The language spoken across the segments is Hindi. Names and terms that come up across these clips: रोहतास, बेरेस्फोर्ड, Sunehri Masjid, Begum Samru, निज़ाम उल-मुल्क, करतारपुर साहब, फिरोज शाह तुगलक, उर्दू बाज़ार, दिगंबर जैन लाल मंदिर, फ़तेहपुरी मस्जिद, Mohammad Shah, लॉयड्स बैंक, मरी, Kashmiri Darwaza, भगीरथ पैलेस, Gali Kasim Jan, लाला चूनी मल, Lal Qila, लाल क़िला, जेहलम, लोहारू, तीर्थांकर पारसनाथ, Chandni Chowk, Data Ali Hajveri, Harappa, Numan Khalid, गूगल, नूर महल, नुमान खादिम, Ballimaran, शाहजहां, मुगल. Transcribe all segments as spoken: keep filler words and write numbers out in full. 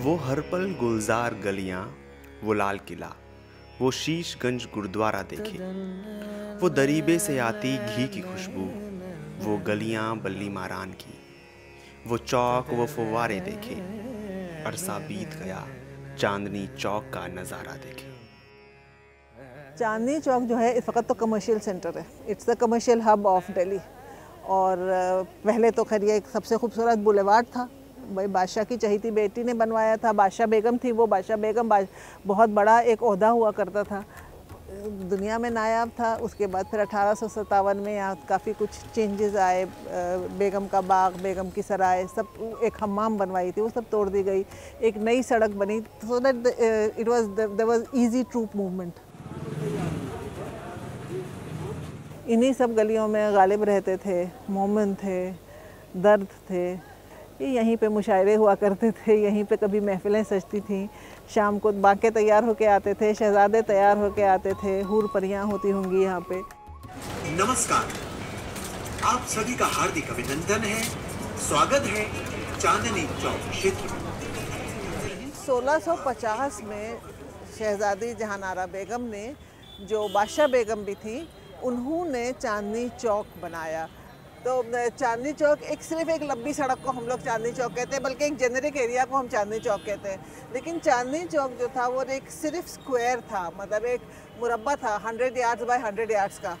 वो हर पल गुलजार गलियां, वो लाल किला, वो शीशगंज गुरुद्वारा देखे, वो दरीबे से आती घी की खुशबू, वो गलियां बल्लीमारान की, वो चौक वो फुवारे देखे, अरसा बीत गया चांदनी चौक का नज़ारा देखे। चांदनी चौक जो है इस वक्त तो कमर्शियल सेंटर है, it's the commercial hub of Delhi. और पहले तो खैर ये एक सबसे खूबसूरत बुलेवार्ड था, भाई बादशाह की चहेती बेटी ने बनवाया था, बादशाह बेगम थी वो, बादशाह बेगम बादश... बहुत बड़ा एक ओहदा हुआ करता था, दुनिया में नायाब था। उसके बाद फिर अठारह सौ सत्तावन में यहाँ काफ़ी कुछ चेंजेस आए, बेगम का बाग, बेगम की सराय, सब एक हम्माम बनवाई थी वो सब तोड़ दी गई, एक नई सड़क बनी, so that it was there was easy troop movement. इन्हीं सब गलियों में गालिब रहते थे, मोमिन थे, दर्द थे, यहीं पे मुशायरे हुआ करते थे, यहीं पे कभी महफिलें सजती थीं, शाम को बांके तैयार होके आते थे, शहजादे तैयार होके आते थे, हूर परियां होती होंगी यहाँ पे। नमस्कार, आप सभी का हार्दिक अभिनंदन है, स्वागत है चांदनी चौक क्षेत्र में। सोलह सौ पचास में शहजादी जहानारा बेगम ने, जो बादशाह बेगम भी थी, उन्होंने चांदनी चौक बनाया। तो चांदनी चौक एक सिर्फ एक लंबी सड़क को हम लोग चांदनी चौक कहते हैं, बल्कि एक जेनरिक एरिया को हम चांदनी चौक कहते हैं। लेकिन चांदनी चौक जो था वो एक सिर्फ स्क्वायर था, मतलब एक मुरब्बा था, hundred yards by hundred yards का।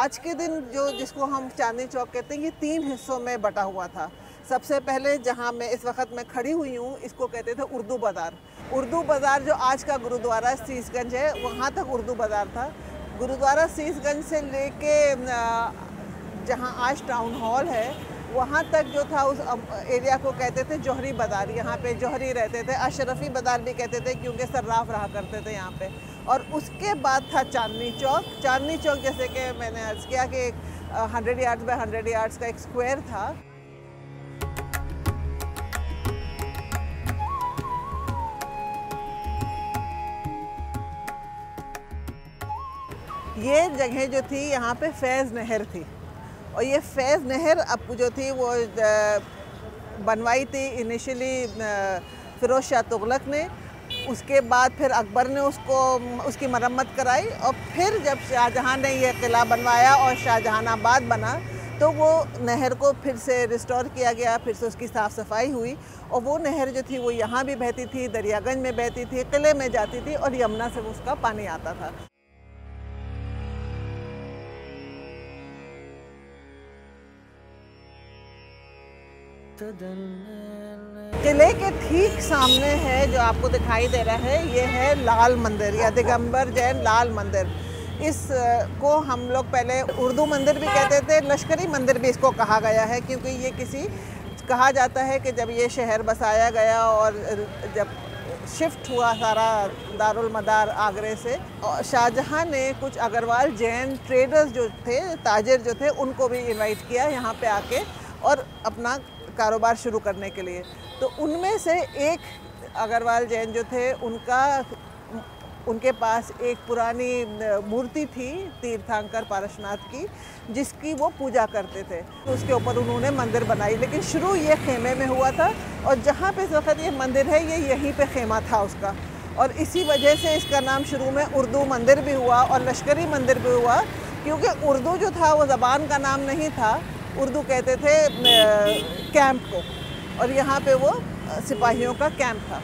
आज के दिन जो जिसको हम चांदनी चौक कहते हैं, ये तीन हिस्सों में बटा हुआ था। सबसे पहले जहाँ मैं इस वक्त मैं खड़ी हुई हूँ, इसको कहते थे उर्दू बाज़ार। उर्दू बाज़ार जो आज का गुरुद्वारा शीशगंज है, वहाँ तक उर्दू बाज़ार था। गुरुद्वारा शीशगंज से ले के जहाँ आज टाउन हॉल है, वहाँ तक जो था उस एरिया को कहते थे जौहरी बाज़ार। यहाँ पे जौहरी रहते थे, अशरफी बाज़ार भी कहते थे क्योंकि सर्राफ रहा करते थे यहाँ पे। और उसके बाद था चांदनी चौक। चांदनी चौक जैसे कि मैंने अर्ज़ किया कि एक hundred yards by hundred yards का एक स्क्वायर था। ये जगह जो थी यहाँ पे फैज़ नहर थी, और ये फैज़ नहर अब जो थी वो बनवाई थी इनिशियली फिरोज शाह तुगलक ने। उसके बाद फिर अकबर ने उसको उसकी मरम्मत कराई, और फिर जब शाहजहां ने ये किला बनवाया और शाहजहानाबाद बना, तो वो नहर को फिर से रिस्टोर किया गया, फिर से उसकी साफ़ सफाई हुई। और वो नहर जो थी वो यहाँ भी बहती थी, दरियागंज में बहती थी, किले में जाती थी, और यमुना से उसका पानी आता था। किले के ठीक सामने है जो आपको दिखाई दे रहा है, ये है लाल मंदिर या दिगंबर जैन लाल मंदिर। इस को हम लोग पहले उर्दू मंदिर भी कहते थे, लश्करी मंदिर भी इसको कहा गया है, क्योंकि ये किसी कहा जाता है कि जब ये शहर बसाया गया और जब शिफ्ट हुआ सारा दारुल मदार आगरे से, और शाहजहां ने कुछ अग्रवाल जैन ट्रेडर्स जो थे, ताजिर जो थे, उनको भी इन्वाइट किया यहाँ पर आके और अपना कारोबार शुरू करने के लिए। तो उनमें से एक अग्रवाल जैन जो थे, उनका उनके पास एक पुरानी मूर्ति थी तीर्थांकर पारसनाथ की, जिसकी वो पूजा करते थे। उसके ऊपर उन्होंने मंदिर बनाई, लेकिन शुरू ये खेमे में हुआ था, और जहाँ पे इस वक्त ये मंदिर है ये यहीं पे खेमा था उसका। और इसी वजह से इसका नाम शुरू में उर्दू मंदिर भी हुआ और लश्करी मंदिर भी हुआ, क्योंकि उर्दू जो था वो ज़बान का नाम नहीं था, उर्दू कहते थे कैंप को, और यहाँ पे वो सिपाहियों का कैंप था।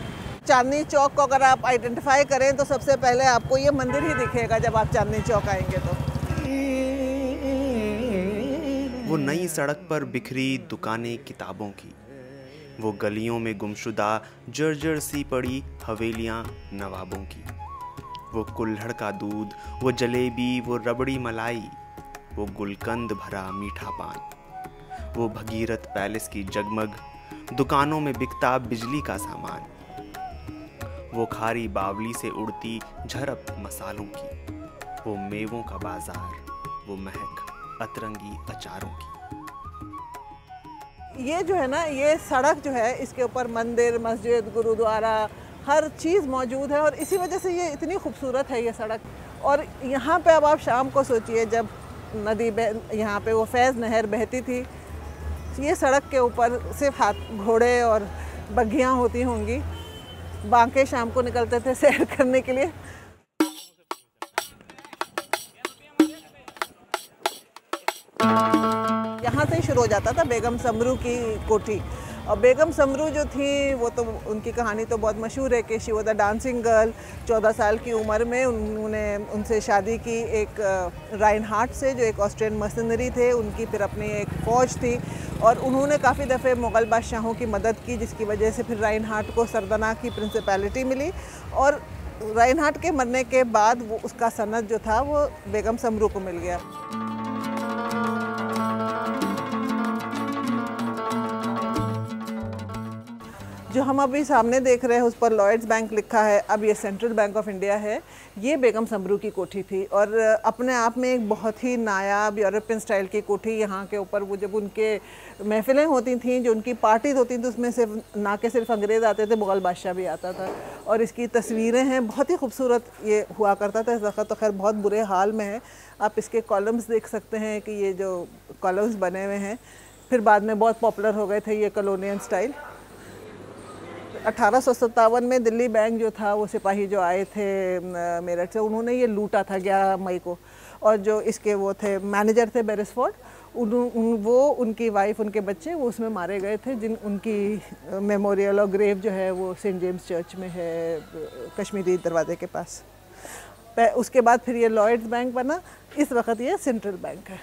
चांदनी चौक को अगर आप आइडेंटिफाई करें तो सबसे पहले आपको ये मंदिर ही दिखेगा जब आप चांदनी चौक आएंगे। तो वो नई सड़क पर बिखरी दुकानें किताबों की, वो गलियों में गुमशुदा जर्जर सी पड़ी हवेलियाँ नवाबों की, वो कुल्हड़ का दूध, वो जलेबी, वो रबड़ी मलाई, वो गुलकंद भरा मीठा पान, वो भगीरथ पैलेस की जगमग, दुकानों में बिकता बिजली का सामान, वो खारी बावली से उड़ती झरप मसालों की, वो मेवों का बाजार, वो महक अतरंगी अचारों की। ये जो है ना, ये सड़क जो है, इसके ऊपर मंदिर, मस्जिद, गुरुद्वारा, हर चीज़ मौजूद है, और इसी वजह से ये इतनी खूबसूरत है ये सड़क। और यहाँ पे अब आप शाम को सोचिए, जब नदी बह यहाँ पे वो फैज़ नहर बहती थी, ये सड़क के ऊपर सिर्फ हाथ घोड़े और बग्घियाँ होती होंगी, बांके शाम को निकलते थे सैर करने के लिए। यहाँ से ही शुरू हो जाता था बेगम समरू की कोठी। और बेगम समरू जो थी वो तो उनकी कहानी तो बहुत मशहूर है कि she was a dancing girl. चौदह साल की उम्र में उन्होंने उनसे शादी की एक राइनहार्ट से जो एक ऑस्ट्रियन मर्सनरी थे। उनकी फिर अपनी एक फ़ौज थी और उन्होंने काफ़ी दफ़े मुग़ल बादशाहों की मदद की, जिसकी वजह से फिर राइनहार्ट को सरदना की प्रिंसिपैलिटी मिली। और राइनहार्ट के मरने के बाद वो उसका सनद जो था वो बेगम समरू को मिल गया। जो हम अभी सामने देख रहे हैं उस पर लॉयड्स बैंक लिखा है, अब ये सेंट्रल बैंक ऑफ इंडिया है। ये बेगम समरू की कोठी थी और अपने आप में एक बहुत ही नायाब यूरोपियन स्टाइल की कोठी। यहाँ के ऊपर वो जब उनके महफिलें होती थीं, जो उनकी पार्टीज होती थी, तो उसमें सिर्फ ना के सिर्फ अंग्रेज़ आते थे, मुग़ल बादशाह भी आता था। और इसकी तस्वीरें हैं, बहुत ही खूबसूरत ये हुआ करता था। इस वक्त तो खैर बहुत बुरे हाल में है। आप इसके कॉलम्स देख सकते हैं कि ये जो कॉलम्स बने हुए हैं, फिर बाद में बहुत पॉपुलर हो गए थे ये कॉलोनियल स्टाइल। अठारह सौ सत्तावन में दिल्ली बैंक जो था वो सिपाही जो आए थे मेरठ से, उन्होंने ये लूटा था ग्यारह मई को। और जो इसके वो थे मैनेजर थे बेरेस्फोर्ड, उन, उन वो उनकी वाइफ उनके बच्चे वो उसमें मारे गए थे। जिन उनकी मेमोरियल और ग्रेव जो है वो सेंट जेम्स चर्च में है कश्मीरी दरवाजे के पास। उसके बाद फिर ये लॉयड्स बैंक बना, इस वक्त ये सेंट्रल बैंक है।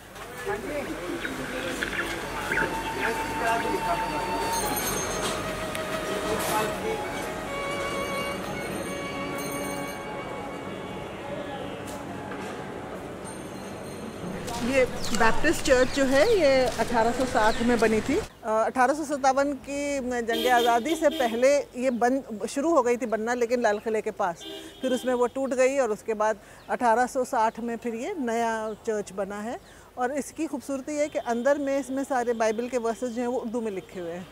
ये बैप्टिस्ट चर्च जो है ये अठारह सौ सात में बनी थी। अठारह सौ सत्तावन की जंग आज़ादी से पहले ये बन शुरू हो गई थी बनना, लेकिन लाल किले के पास। फिर उसमें वो टूट गई और उसके बाद अठारह सौ साठ में फिर ये नया चर्च बना है। और इसकी खूबसूरती है कि अंदर में इसमें सारे बाइबल के वर्सेस जो हैं वो उर्दू में लिखे हुए हैं।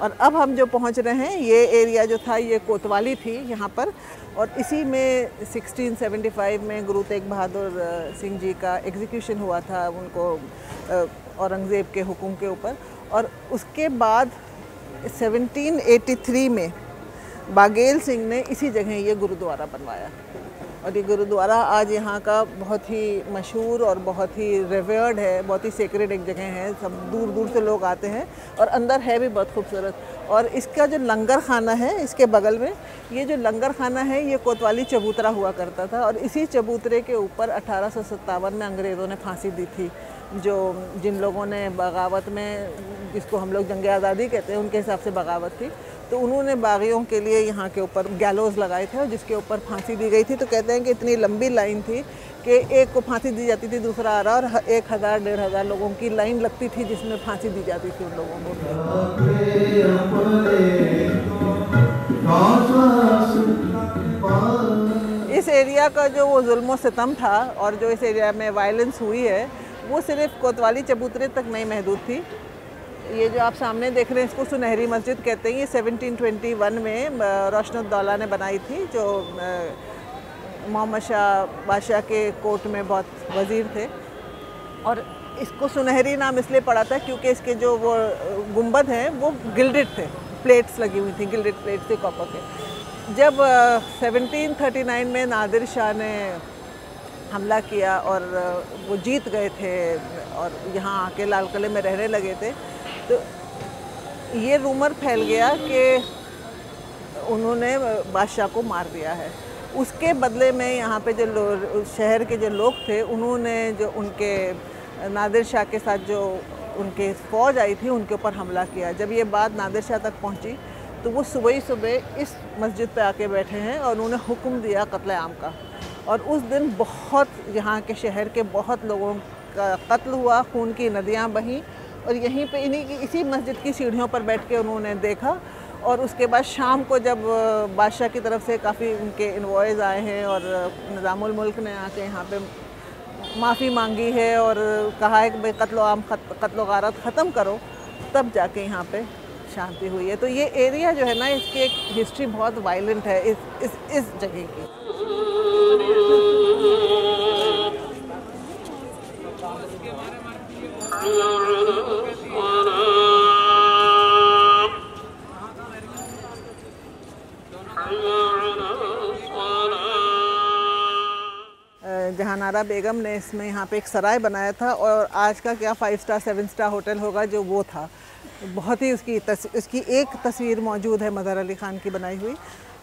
और अब हम जो पहुंच रहे हैं ये एरिया जो था ये कोतवाली थी यहाँ पर। और इसी में सोलह सौ पचहत्तर में गुरु तेग बहादुर सिंह जी का एग्जीक्यूशन हुआ था उनको औरंगज़ेब के हुकुम के ऊपर। और उसके बाद सत्रह सौ तिरासी में बाघेल सिंह ने इसी जगह ये गुरुद्वारा बनवाया। और ये गुरुद्वारा आज यहाँ का बहुत ही मशहूर और बहुत ही रेवेयर्ड है, बहुत ही सेक्रेड एक जगह है। सब दूर दूर से लोग आते हैं और अंदर है भी बहुत खूबसूरत। और इसका जो लंगर खाना है इसके बगल में, ये जो लंगर खाना है ये कोतवाली चबूतरा हुआ करता था। और इसी चबूतरे के ऊपर अठारह सौ सत्तावन में अंग्रेज़ों ने फांसी दी थी। जो जिन लोगों ने बगावत में, जिसको हम लोग जंग आज़ादी कहते हैं, उनके हिसाब से बगावत थी, तो उन्होंने बागियों के लिए यहाँ के ऊपर गैलोज लगाए थे और जिसके ऊपर फांसी दी गई थी। तो कहते हैं कि इतनी लंबी लाइन थी कि एक को फांसी दी जाती थी, दूसरा आ रहा, और एक हज़ार डेढ़ हज़ार लोगों की लाइन लगती थी जिसमें फांसी दी जाती थी उन लोगों को। इस एरिया का जो वो जुल्म व सितम था और जो इस एरिया में वायलेंस हुई है वो सिर्फ कोतवाली चबूतरे तक नहीं महदूद थी। ये जो आप सामने देख रहे हैं इसको सुनहरी मस्जिद कहते हैं। ये सत्रह सौ इक्कीस में रोशनुद्दौला ने बनाई थी, जो मोहम्मद शाह बादशाह के कोर्ट में बहुत वज़ीर थे। और इसको सुनहरी नाम इसलिए पड़ा था क्योंकि इसके जो वो गुंबद हैं वो गिल्डेड थे, प्लेट्स लगी हुई थी, गिल्डेड प्लेट्स थे कॉपर के। जब सत्रह सौ उनतालीस में नादिर शाह ने हमला किया और वो जीत गए थे और यहाँ आके लाल किले में रहने लगे थे, तो ये रूमर फैल गया कि उन्होंने बादशाह को मार दिया है। उसके बदले में यहाँ पे जो शहर के जो लोग थे उन्होंने जो उनके नादिर शाह के साथ जो उनके फ़ौज आई थी उनके ऊपर हमला किया। जब ये बात नादिर शाह तक पहुँची तो वो सुबह ही सुबह इस मस्जिद पे आके बैठे हैं और उन्होंने हुक्म दिया कत्लेआम का। और उस दिन बहुत यहाँ के शहर के बहुत लोगों का कत्ल हुआ, खून की नदियाँ बहीं। और यहीं पे इन्हीं की इसी मस्जिद की सीढ़ियों पर बैठ के उन्होंने देखा। और उसके बाद शाम को जब बादशाह की तरफ से काफ़ी उनके इन्वॉइस आए हैं और निज़ाम उल-मुल्क ने आके यहाँ पे माफ़ी मांगी है और कहा है कि भाई कत्लो आम कत्लो गारत ख़त्म करो, तब जाके यहाँ पे शांति हुई है। तो ये एरिया जो है ना इसकी एक हिस्ट्री बहुत वायलेंट है इस इस इस जगह की। शाहजहानारा बेगम ने इसमें यहाँ पे एक सराय बनाया था और आज का क्या five star seven star hotel होगा जो वो था। बहुत ही उसकी उसकी एक तस्वीर मौजूद है मज़ार अली ख़ान की बनाई हुई,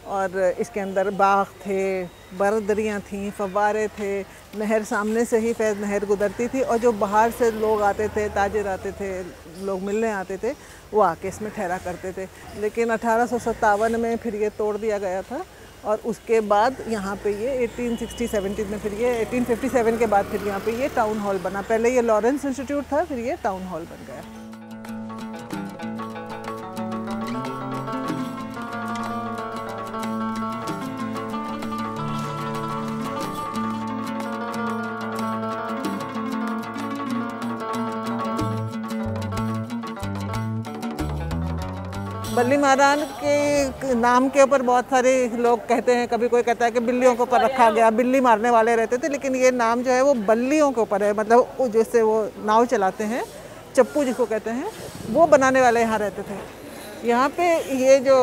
और इसके अंदर बाग थे, बरदरियाँ थीं, फव्वारे थे, नहर सामने से ही फैज़ नहर गुजरती थी और जो बाहर से लोग आते थे, ताजिर आते थे, लोग मिलने आते थे, वो आके इसमें ठहरा करते थे। लेकिन अठारह सौ सत्तावन में फिर ये तोड़ दिया गया था और उसके बाद यहाँ पे ये अठारह सौ साठ सत्तर में फिर ये अठारह सौ सत्तावन के बाद फिर यहाँ पे ये टाउन हॉल बना। पहले ये लॉरेंस इंस्टीट्यूट था, फिर ये टाउन हॉल बन गया। बल्लीमारान के नाम के ऊपर बहुत सारे लोग कहते हैं, कभी कोई कहता है कि बिल्लियों के ऊपर रखा गया, बिल्ली मारने वाले रहते थे, लेकिन ये नाम जो है वो बल्लियों के ऊपर है, मतलब जैसे वो नाव चलाते हैं, चप्पू जिसको कहते हैं, वो बनाने वाले यहाँ रहते थे। यहाँ पे ये जो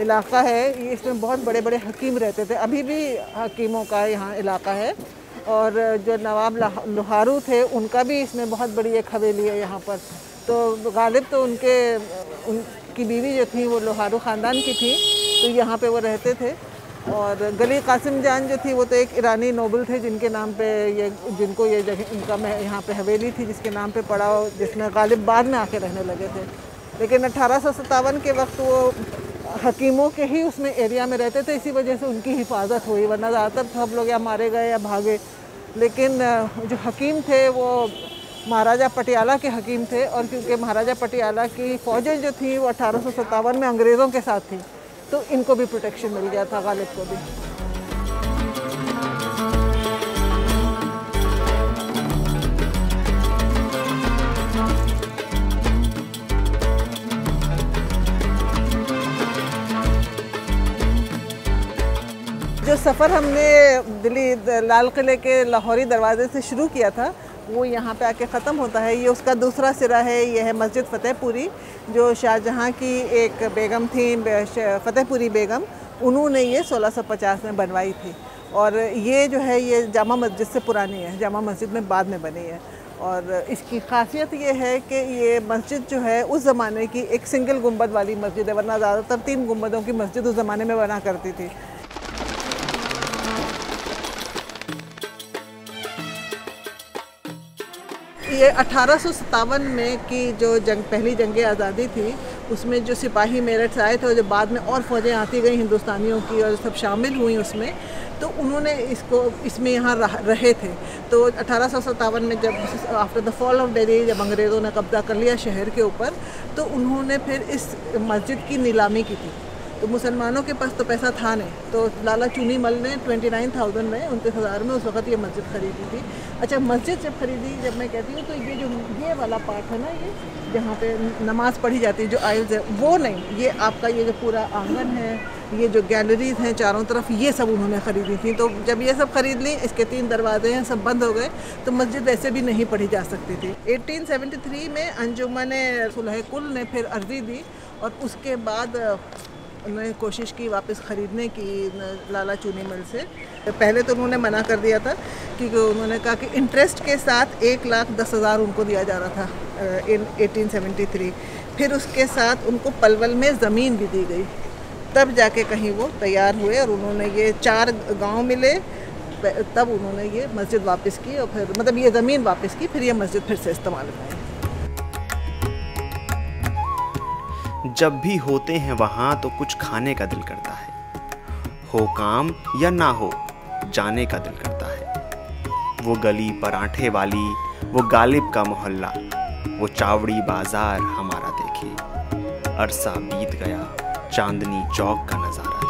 इलाका है इसमें बहुत बड़े बड़े हकीम रहते थे, अभी भी हकीमों का यहाँ इलाका है। और जो नवाब लोहारू थे उनका भी इसमें बहुत बड़ी एक हवेली है यहाँ पर। तो गालिब तो उनके उन की बीवी जो थी वो लोहारू ख़ानदान की थी, तो यहाँ पे वो रहते थे। और गली कासिम जान जो थी वो तो एक ईरानी नोबल थे जिनके नाम पे ये जिनको ये जगह इनका मैं यहाँ पे हवेली थी जिसके नाम पे पड़ा, जिसमें गालिब बाद में आके रहने लगे थे। लेकिन अठारह सौ सत्तावन के वक्त वो हकीमों के ही उसमें एरिया में रहते थे, इसी वजह से उनकी हिफाजत हुई, वरना ज़्यादातर सब लोग या मारे गए या भागे। लेकिन जो हकीम थे वो महाराजा पटियाला के हकीम थे, और क्योंकि महाराजा पटियाला की फ़ौजें जो थी वो अठारह सौ सत्तावन में अंग्रेज़ों के साथ थी, तो इनको भी प्रोटेक्शन मिल गया था, गालिब को भी। जो सफ़र हमने दिल्ली लाल किले के लाहौरी दरवाजे से शुरू किया था वो यहाँ पे आके ख़त्म होता है। ये उसका दूसरा सिरा है। यह है मस्जिद फ़तेहपुरी, जो शाहजहाँ की एक बेगम थी, फ़तेहपुरी बेगम, उन्होंने ये सोलह सौ पचास में बनवाई थी। और ये जो है ये जामा मस्जिद से पुरानी है, जामा मस्जिद में बाद में बनी है। और इसकी खासियत ये है कि ये मस्जिद जो है उस ज़माने की एक सिंगल गुंबद वाली मस्जिद है, वरना ज़्यादातर तीन गुंबदों की मस्जिद उस ज़माने में बना करती थी। ये अठारह सौ सत्तावन में की जो जंग पहली जंग आज़ादी थी उसमें जो सिपाही मेरठ से आए थे और जो बाद में और फ़ौजें आती गई हिंदुस्तानियों की और सब शामिल हुई उसमें, तो उन्होंने इसको इसमें यहाँ रहे थे। तो अठारह सौ सत्तावन में जब after the fall of Delhi जब अंग्रेज़ों ने कब्जा कर लिया शहर के ऊपर, तो उन्होंने फिर इस मस्जिद की नीलामी की थी। तो मुसलमानों के पास तो पैसा था नहीं, तो लाला चूनी मल ने ट्वेंटी नाइन थाउजेंड में उनतीस हज़ार में उस वक्त ये मस्जिद खरीदी थी। अच्छा, मस्जिद जब खरीदी, जब मैं कहती हूँ तो ये जो ये वाला पार्ट है ना, ये जहाँ पे नमाज़ पढ़ी जाती है, जो आयल्स है वो नहीं, ये आपका ये जो पूरा आंगन है, ये जो गैलरीज हैं चारों तरफ, ये सब उन्होंने ख़रीदी थी। तो जब ये सब ख़रीद ली, इसके तीन दरवाजे हैं, सब बंद हो गए, तो मस्जिद ऐसे भी नहीं पढ़ी जा सकती थी। अठारह सौ तिहत्तर में अंजुमन सुलह कुल ने फिर अर्जी दी और उसके बाद उन्होंने कोशिश की वापस ख़रीदने की लाला चूनी मल से। पहले तो उन्होंने मना कर दिया था, क्योंकि उन्होंने कहा कि इंटरेस्ट के साथ एक लाख दस हज़ार उनको दिया जा रहा था इन अठारह सौ तिहत्तर। फिर उसके साथ उनको पलवल में ज़मीन भी दी गई, तब जाके कहीं वो तैयार हुए और उन्होंने ये चार गांव मिले, तब उन्होंने ये मस्जिद वापस की और फिर मतलब ये ज़मीन वापस की, फिर ये मस्जिद फिर से इस्तेमाल हुई। जब भी होते हैं वहाँ तो कुछ खाने का दिल करता है, हो काम या ना हो जाने का दिल करता है। वो गली पराठे वाली, वो गालिब का मोहल्ला, वो चावड़ी बाजार हमारा देखे, अरसा बीत गया, चांदनी चौक का नज़ारा।